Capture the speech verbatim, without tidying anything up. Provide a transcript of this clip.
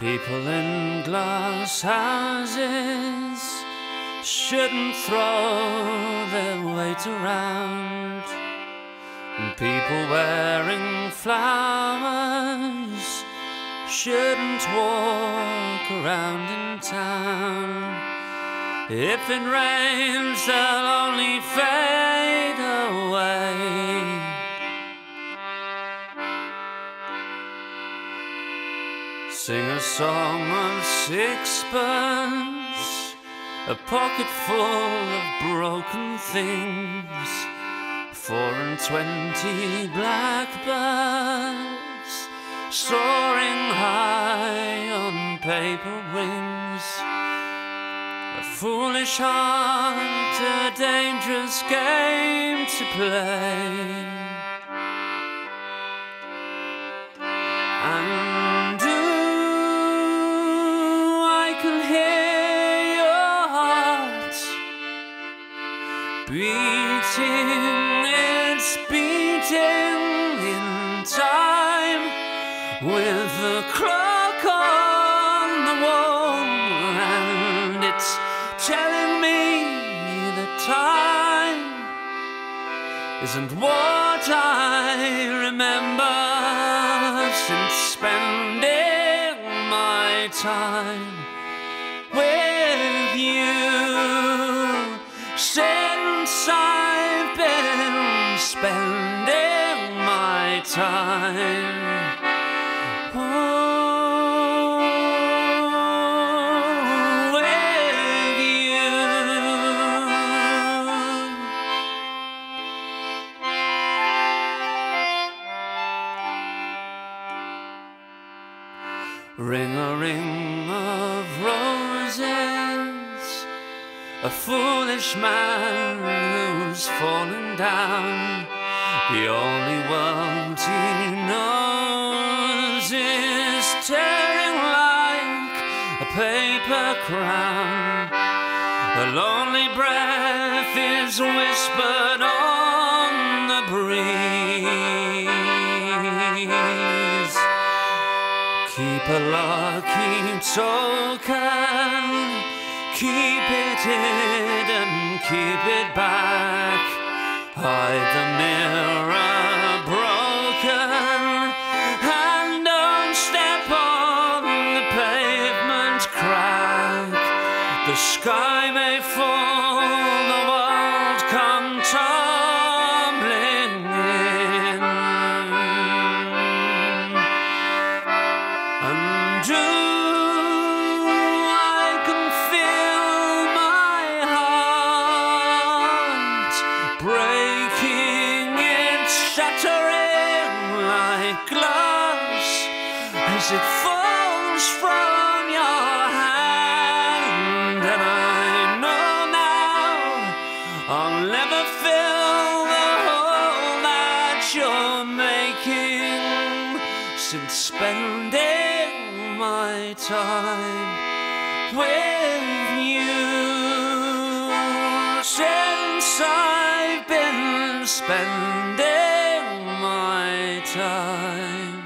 People in glass houses shouldn't throw their weight around, and people wearing flowers shouldn't walk around in town. If it rains, they'll only fade away. Sing a song of sixpence, a pocket full of broken things, four and twenty blackbirds soaring high on paper wings. A foolish heart, a dangerous game to play. Beating, it's beating in time with the clock on the wall, and it's telling me that time isn't what I remember, since spending my time with you. Since I've been spending my time, oh, with you. Ring a ring of roses, a foolish man falling down. The only world he knows is tearing like a paper crown. A lonely breath is whispered on the breeze. Keep a lucky token, keep it hidden, keep it back. Hide the mirror broken, and don't step on the pavement crack. The sky may fall, the world come tumbling in. And do as it falls from your hand, and I know now I'll never fill the hole that you're making, since spending my time with you. Since I've been spending my time.